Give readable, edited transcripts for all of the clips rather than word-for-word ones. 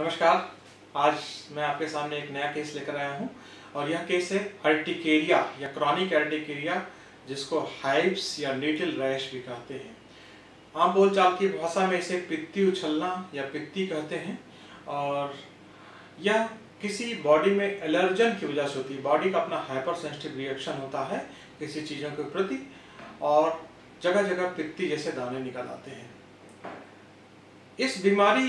नमस्कार, आज मैं आपके सामने एक नया केस लेकर आया हूं और यह केस है एर्टिकेरिया या क्रोनिक एर्टिकेरिया, जिसको हाइव्स या लिटिल रैश भी कहते हैं। आम बोलचाल की भाषा में इसे पित्ती उछलना या पित्ती कहते हैं और यह किसी बॉडी में एलर्जन की वजह से होती है। बॉडी का अपना हाइपर सेंसिटिव रिएक्शन होता है किसी चीज़ों के प्रति और जगह जगह पित्ती जैसे दाने निकल आते हैं। इस बीमारी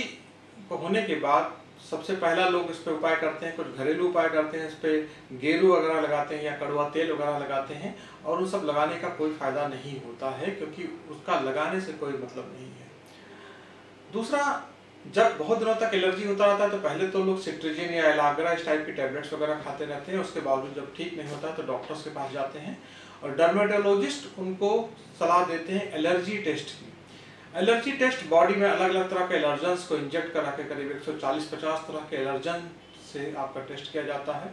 को होने के बाद सबसे पहला लोग इस पर उपाय करते हैं, कुछ घरेलू उपाय करते हैं। इस पर गेरू वगैरह लगाते हैं या कड़वा तेल वगैरह लगाते हैं और उन सब लगाने का कोई फायदा नहीं होता है, क्योंकि उसका लगाने से कोई मतलब नहीं है। दूसरा, जब बहुत दिनों तक एलर्जी होता रहता है तो पहले तो लोग सिट्रिजिन या एलागरा इस टाइप की टैबलेट्स वगैरह खाते रहते हैं। उसके बावजूद जब ठीक नहीं होता तो डॉक्टर्स के पास जाते हैं और डर्मेटोलॉजिस्ट उनको सलाह देते हैं एलर्जी टेस्ट की। एलर्जी टेस्ट बॉडी में अलग अलग तरह के एलर्जेंस को इंजेक्ट करा के करीब 140-50 तरह के एलर्जन से आपका टेस्ट किया जाता है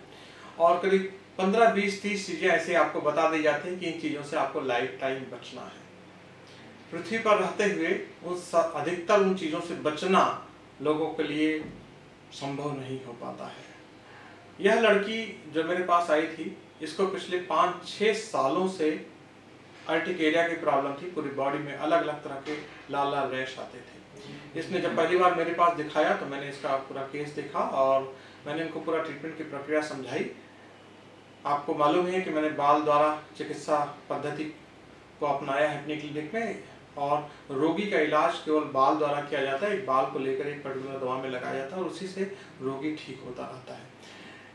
और करीब 15-20-30 चीज़ें ऐसे आपको बता दी जाती हैं कि इन चीज़ों से आपको लाइफ टाइम बचना है। पृथ्वी पर रहते हुए अधिकतर उन चीज़ों से बचना लोगों के लिए संभव नहीं हो पाता है। यह लड़की जो मेरे पास आई थी, इसको पिछले 5-6 सालों से एर्टिकेरिया की प्रॉब्लम थी। पूरी बॉडी में अलग अलग तरह के लाल लाल रैश आते थे। इसने जब पहली बार मेरे पास दिखाया तो मैंने इसका पूरा केस देखा और मैंने इनको पूरा ट्रीटमेंट की प्रक्रिया समझाई। आपको मालूम है कि मैंने बाल द्वारा चिकित्सा पद्धति को अपनाया है अपनी क्लिनिक में और रोगी का इलाज केवल बाल द्वारा किया जाता है। एक बाल को लेकर एक पर्टिकुलर दवा में लगाया जाता है और उसी से रोगी ठीक होता रहता है।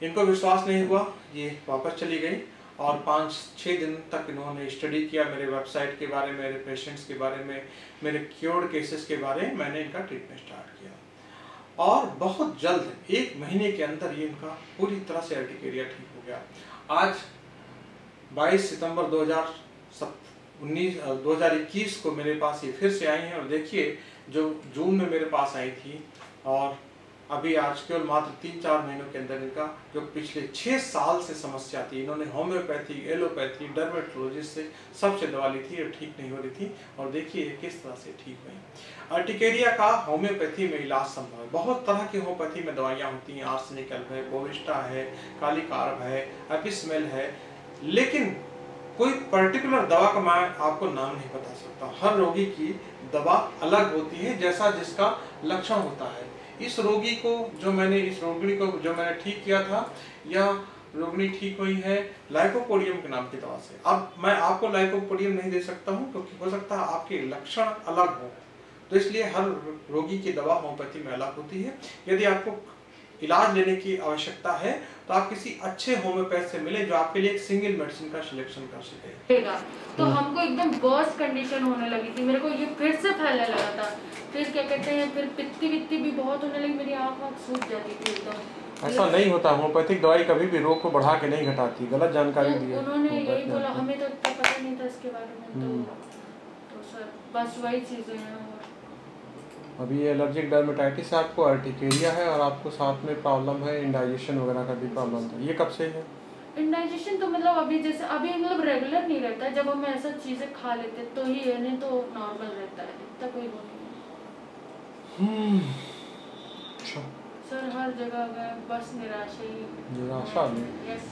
इनको विश्वास नहीं हुआ, ये वापस चली गई और 5-6 दिन तक इन्होंने स्टडी किया। मेरे वेबसाइट के बारे में, मेरे पेशेंट्स के बारे में, मेरे क्योर्ड केसेस के बारे में, मैंने इनका ट्रीटमेंट स्टार्ट किया और बहुत जल्द 1 महीने के अंदर ये इनका पूरी तरह से एर्टिकेरिया ठीक हो गया। आज 22 सितंबर 2021 को मेरे पास ये फिर से आई हैं और देखिए, जो जून में मेरे पास आई थी और अभी आज केवल मात्र 3-4 महीनों के अंदर इनका जो पिछले 6 साल से समस्या थी, इन्होंने होम्योपैथी, एलोपैथी, डर्मेटोलॉजी से सबसे दवा ली थी और ठीक नहीं हो रही थी और देखिए किस तरह से ठीक हुई। एर्टिकेरिया का होम्योपैथी में इलाज संभव है। बहुत तरह की होम्योपैथी में दवाइयाँ होती हैं। आर्सेनिक एल्बम है, बोरिस्टा है, काली कार्ब है, एपिस्मेल है, लेकिन कोई पर्टिकुलर दवा का मैं आपको नाम नहीं बता सकता। हर रोगी की दवा अलग होती है, जैसा जिसका लक्षण होता है। इस रोगी को जो मैंने ठीक किया था, यह रोगी ठीक हुई है लाइकोपोडियम के नाम की दवा से। अब मैं आपको लाइकोपोडियम नहीं दे सकता हूँ, क्योंकि हो सकता है आपके लक्षण अलग हो, तो इसलिए हर रोगी की दवा होम्योपैथी में अलग होती है। यदि आपको इलाज लेने की आवश्यकता है तो आप किसी अच्छे होम्योपैथ से मिले जो आपके लिए एक सिंगल मेडिसिन का सिलेक्शन कर सके। तो हमको एकदम वर्स्ट कंडीशन होने लगी थी, मेरे को ये फिर से फैलने लगा था। फिर क्या कहते हैं, फिर पित्ती भी बहुत होने लगी, मेरी आँख सूख जाती थी एकदम। ऐसा नहीं होता, होम्योपैथिक दवाई कभी भी रोग को बढ़ा के नहीं घटाती। गलत जानकारी दी उन्होंने, यही बोला, हमें तो पता नहीं था इसके बारे में। तो सर बस वही चीजें हैं। अभी एलर्जिक डर्मेटाइटिस आपको एर्टिकेरिया है और आपको साथ में प्रॉब्लम है इंडाइजेशन वगैरह का भी प्रॉब्लम था। ये कब से है इंडाइजेशन? तो मतलब अभी रेगुलर नहीं रहता है। जब हम ऐसा चीजें खा लेते तो ही यानी तो नॉर्मल रहता है, इतना कोई वो नहीं। सर हर जगह गए, बस निराशा ही निराशा।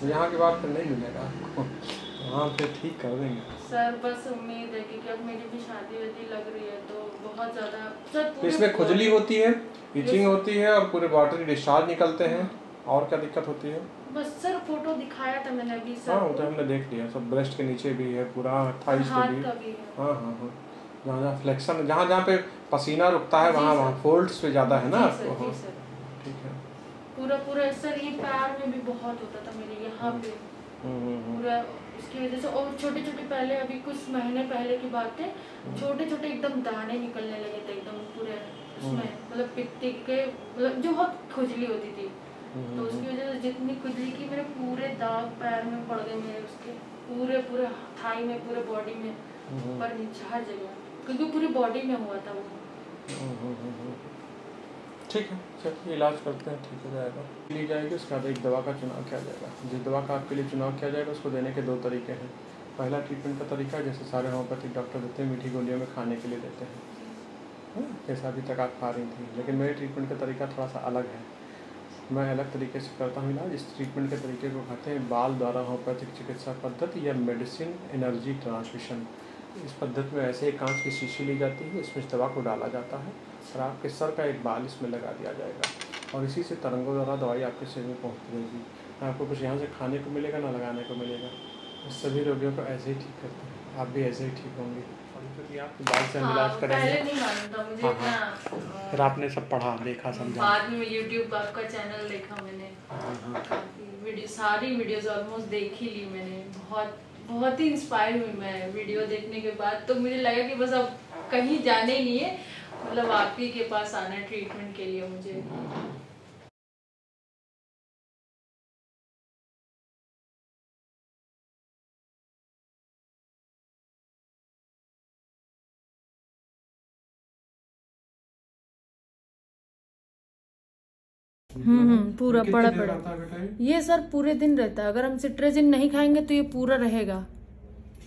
यहाँ की बात पर नहीं मिलेगा आपको, हाँ तो ठीक कर देंगे सर। बस उम्मीद है कि अब मेरी भी शादी वादी लग रही है तो बहुत ज़्यादा सर। इसमें खुजली होती है, इचिंग होती है और पूरे वाटर डिस्चार्ज निकलते हैं। और क्या दिक्कत होती है? बस सर फोटो दिखाया था मैंने अभी सर। हाँ वो तो हमने देख लिया, सब ब्रेस्ट के नीचे भी है, पूरा थाइस पे भी है। हाँ, जहाँ फ्लेक्शन, जहाँ पे पसीना रुकता है वहाँ फोल्ड्स पे ज़्यादा है ना आपको। ठीक है, पूरा सर ये पैर में भी बहुत होता था मेरे, यहाँ पे पूरा उसकी वजह से। और छोटे-छोटे पहले अभी कुछ महीने पहले की बात है, छोटे-छोटे एकदम दाने निकलने लगे थे एकदम पूरे उसमें, मतलब पित्ती के, मतलब जो बहुत खुजली होती थी तो उसकी वजह से जितनी खुजली की मेरे पूरे दाग पैर में पड़ गए मेरे, उसके पूरे थाई में, पूरे बॉडी में, पर हर जगह, क्योंकि पूरी बॉडी में हुआ था वो। ठीक है, चलिए इलाज करते हैं, ठीक हो जाएगा। ली जाएगी, उसके बाद एक दवा का चुनाव किया जाएगा। जिस दवा का आपके लिए चुनाव किया जाएगा उसको देने के 2 तरीके हैं। पहला ट्रीटमेंट का तरीका, जैसे सारे होम्योपैथिक डॉक्टर देते हैं, मीठी गोलियों में खाने के लिए देते हैं। जैसा अभी तक आप पा रही थी, लेकिन मेरे ट्रीटमेंट का तरीका थोड़ा सा अलग है। मैं अलग तरीके से करता हूँ इलाज। इस ट्रीटमेंट के तरीके को कहते हैं बाल द्वारा होमोपैथिक चिकित्सा पद्धति या मेडिसिन एनर्जी ट्रांसमिशन। इस पद्धति में ऐसे एक कांच की शीशी ली जाती है, इसमें इस दवा को डाला जाता है और आपके सर का एक बाल इसमें लगा दिया जाएगा और इसी से तरंगों द्वारा दवाई आपके शरीर में पहुँच जाएगी। ना आपको कुछ यहाँ से खाने को मिलेगा ना लगाने को मिलेगा। सभी रोगियों को ऐसे ही ठीक करते हैं, आप भी ऐसे ही ठीक होंगे। आप बाल से इलाज करेंगे। हाँ, फिर आपने सब पढ़ा देखा समझा। बाद में यूट्यूब आपका चैनल देखा मैंने। वीडियो सारी वीडियोस ऑलमोस्ट देख ही ली मैंने। बहुत ही इंस्पायर हुई मैं वीडियो देखने के बाद। तो मुझे लगा कि बस अब कहीं जाने ही नहीं है, मतलब आप ही के पास आना ट्रीटमेंट के लिए मुझे। पूरा बड़ा पड़ा ये सर पूरे दिन रहता है। अगर हम सिट्रिजिन नहीं खाएंगे तो ये पूरा रहेगा।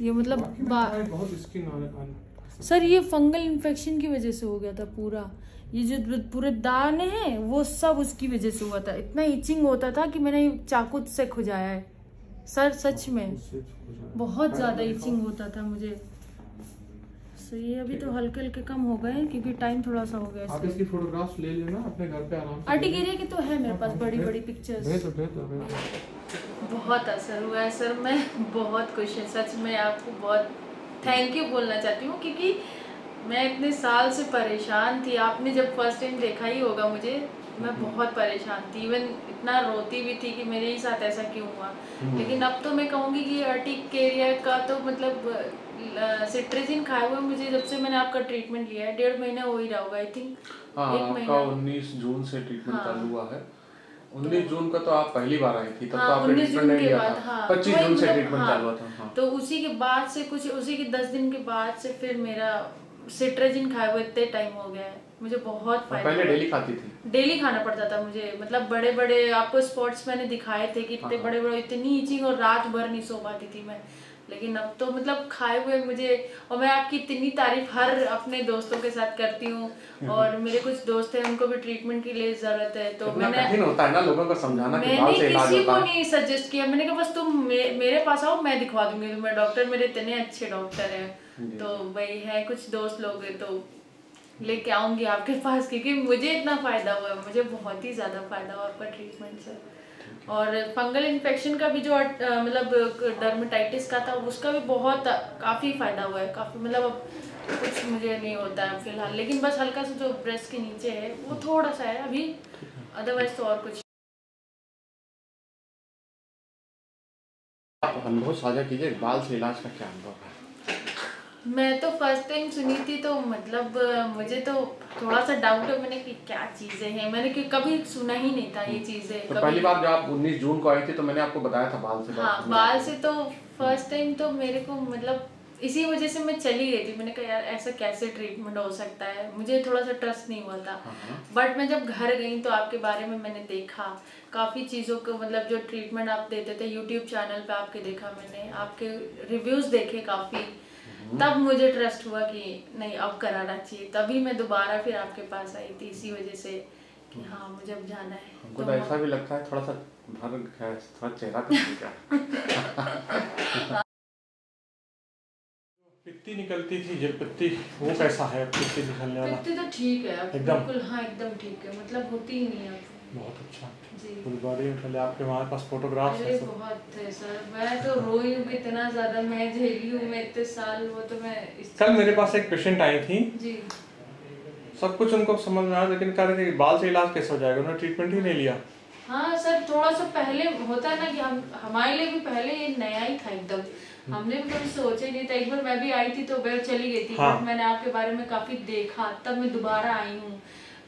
ये मतलब बहुत सर ये फंगल इन्फेक्शन की वजह से हो गया था पूरा। ये जो पूरे दाने हैं वो सब उसकी वजह से हुआ था। इतना इचिंग होता था कि मैंने चाकू से खुजाया है सर, सच में बहुत ज्यादा इचिंग होता था मुझे। तो ये अभी तो हल्के हल्के कम हो गए क्योंकि टाइम थोड़ा सा हो गया। आप इसकी फोटोग्राफ्स ले लेना अपने घर पे आराम से। एर्टिकेरिया की तो है मेरे पास बड़ी बड़ी पिक्चर्स। बहुत असर हुआ है सर, मैं बहुत खुश है सच में। आपको बहुत थैंक यू बोलना चाहती हूँ क्योंकि मैं इतने साल से परेशान थी। आपने जब फर्स्ट टाइम देखा ही होगा मुझे, मैं बहुत परेशान थी। इवन इतना रोती भी थी कि मेरे ही साथ ऐसा क्यों हुआ। लेकिन अब तो मैं कहूँगी कि एर्टिकेरिया का तो मतलब सिट्रिजिन खाए हुए मुझे जब से मैंने आपका ट्रीटमेंट लिया है 1.5 महीना हो ही रहा होगा आई थिंक। आपका 19 जून से ट्रीटमेंट चालू हुआ है। 19 जून का तो आप पहली बार आई थी तब। तो आप 19 जून के बाद 25 जून से ट्रीटमेंट चालू हुआ था। तो उसी के बाद से कुछ उसी के 10 दिन के बाद से फिर मेरा सिट्रिजिन खाए हुए इतने टाइम हो गया है मुझे बहुत फायदा। पहले डेली खाती थी, डेली खाना पड़ता था मुझे। मतलब बड़े बड़े आपको स्पॉट्स मैंने दिखाए थे कि इतने बड़े बड़े, इतनी इचिंग और रात भर नहीं सो पाती थी मैं। लेकिन अब तो मतलब खाए हुए मुझे। और मैं आपकी इतनी तारीफ हर अपने दोस्तों के साथ करती हूँ और मेरे कुछ दोस्त हैं उनको भी ट्रीटमेंट के लिए जरूरत है। तो मैंने होता है ना लोगों को समझाना। मैंने किसी को नहीं सजेस्ट किया, मैंने कहा बस तुम मेरे पास आओ मैं दिखवा दूंगी तुम्हें डॉक्टर, मेरे इतने अच्छे डॉक्टर हैं। तो वही है कुछ दोस्त लोग तो लेके आऊंगी आपके पास क्योंकि मुझे इतना फायदा हुआ, मुझे बहुत ही ज्यादा फायदा हुआ आपका ट्रीटमेंट से। और फंगल इन्फेक्शन का भी जो मतलब डर्मेटाइटिस का था उसका भी बहुत काफ़ी फ़ायदा हुआ है। काफ़ी मतलब अब कुछ मुझे नहीं होता है फिलहाल, लेकिन बस हल्का सा जो ब्रेस्ट के नीचे है वो थोड़ा सा है अभी, अदरवाइज तो और कुछ। आप अनुभव साझा कीजिए, बाल से इलाज का क्या अनुभव है? मैं तो फर्स्ट टाइम सुनी थी तो मतलब मुझे तो थोड़ा सा डाउट है मैंने कि क्या चीज़ें हैं, मैंने कि कभी सुना ही नहीं था ये चीज़ें। तो पहली बार जब आप 19 जून को आई थी तो मैंने आपको बताया था बाल से। हाँ बाल से तो फर्स्ट टाइम तो मेरे को मतलब इसी वजह से मैं चली गई थी। मैंने कहा यार ऐसा कैसे ट्रीटमेंट हो सकता है, मुझे थोड़ा सा ट्रस्ट नहीं हुआ था। बट मैं जब घर गई तो आपके बारे में मैंने देखा काफ़ी चीज़ों को, मतलब जो ट्रीटमेंट आप देते थे यूट्यूब चैनल पर आपके देखा मैंने, आपके रिव्यूज़ देखे काफ़ी, तब मुझे ट्रस्ट हुआ कि नहीं अब कराना चाहिए। तभी मैं दोबारा फिर आपके पास आई थी इसी वजह से कि हाँ मुझे अब जाना है। हमको तो ऐसा भी लगता है थोड़ा सा भर चेहरा पित्ती निकलती थी, जल पित्ती वो कैसा है? पित्ती निकलने वाला पित्ती तो ठीक है बिल्कुल। हाँ एकदम ठीक है, मतलब होती ही नहीं है। बहुत अच्छा फुलबाड़ी में आपके हमारे पास फोटोग्राफ है। बहुत है सर, मैं तो रोई हूँ इतना ज्यादा, मैं झेली हूँ मैं इतने साल। वो तो मैं कल मेरे पास एक पेशेंट आई थी जी, सब कुछ उनको समझ में आया लेकिन कह रहे थे बाल से इलाज कैसे हो जाएगा, उन्होंने ट्रीटमेंट ही नहीं लिया। हाँ सर थोड़ा सा पहले होता है ना कि हम हमारे लिए भी पहले ये नया ही था एकदम, हमने भी कभी सोचे नहीं था। एक बार मैं भी आई थी तो मैं चली गई थी। हाँ। मैंने आपके बारे में काफी देखा तब मैं दोबारा आई हूँ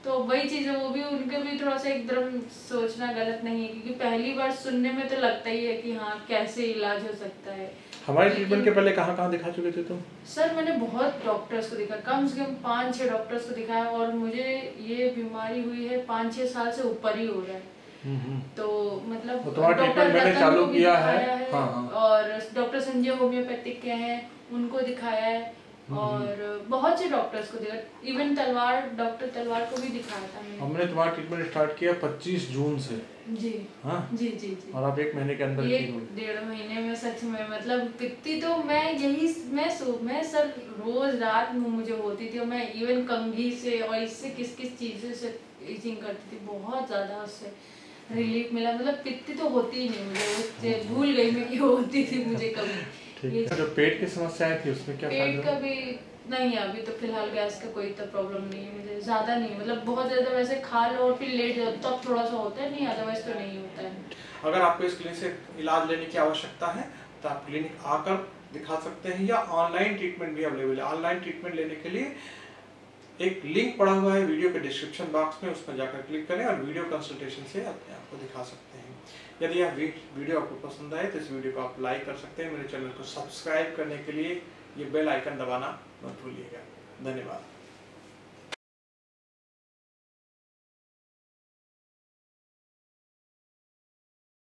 तो वही चीज़ें वो भी उनके भी थोड़ा सा एकदम सोचना गलत नहीं है क्योंकि पहली बार सुनने में तो लगता ही है कि हाँ कैसे इलाज हो सकता है। हमारे ट्रीटमेंट के पहले कहाँ कहाँ दिखा चुके थे तुम? सर मैंने बहुत डॉक्टर्स को दिखा, कम से कम 5-6 डॉक्टर्स को दिखाया और मुझे ये बीमारी हुई है 5-6 साल से ऊपर ही हो रहा है। तो मतलब डॉक्टर मैंने चालू किया है और डॉक्टर संजय होम्योपैथिक के हैं उनको दिखाया है और बहुत से डॉक्टर्स को देखा, इवन तलवार, डॉक्टर तलवार को भी दिखाया था मैंने। हमने तुम्हारा ट्रीटमेंट स्टार्ट किया 25 जून से। जी हाँ जी जी जी। और आप एक महीने के अंदर, एक डेढ़ महीने में सच में मतलब कितनी, तो मैं यही मैं सब रोज रात मुझे होती थी, और मैं इवन कंघी से और इससे किस किस चीज़ों से ईचिंग करती थी, बहुत ज़्यादा उससे रिलीफ मिला। मतलब पित्ती तो होती ही नहीं मुझे, उससे भूल गई मैं कि होती थी मुझे कभी। जो पेट की समस्या थी उसमें क्या पेट का भी नहीं, अभी तो फिलहाल गैस का कोई तो प्रॉब्लम नहीं है मुझे, ज़्यादा नहीं मतलब बहुत ज़्यादा वैसे खा लो और फिर लेट जाओ तब थोड़ा सा होता है, नहीं अदरवाइज तो नहीं होता है। अगर आपको इस क्लिनिक से इलाज लेने की आवश्यकता है तो आप क्लिनिक आकर दिखा सकते हैं, या ऑनलाइन ट्रीटमेंट भी अवेलेबल है। ऑनलाइन ट्रीटमेंट लेने के लिए एक लिंक पड़ा हुआ है वीडियो के डिस्क्रिप्शन बॉक्स में, उसमें जाकर क्लिक करें और वीडियो कंसल्टेशन से अपने आप को दिखा सकते हैं। यदि यह वीडियो आपको पसंद आए तो इस वीडियो को आप लाइक कर सकते हैं। मेरे चैनल को सब्सक्राइब करने के लिए ये बेल आइकन दबाना मत भूलिएगा। धन्यवाद।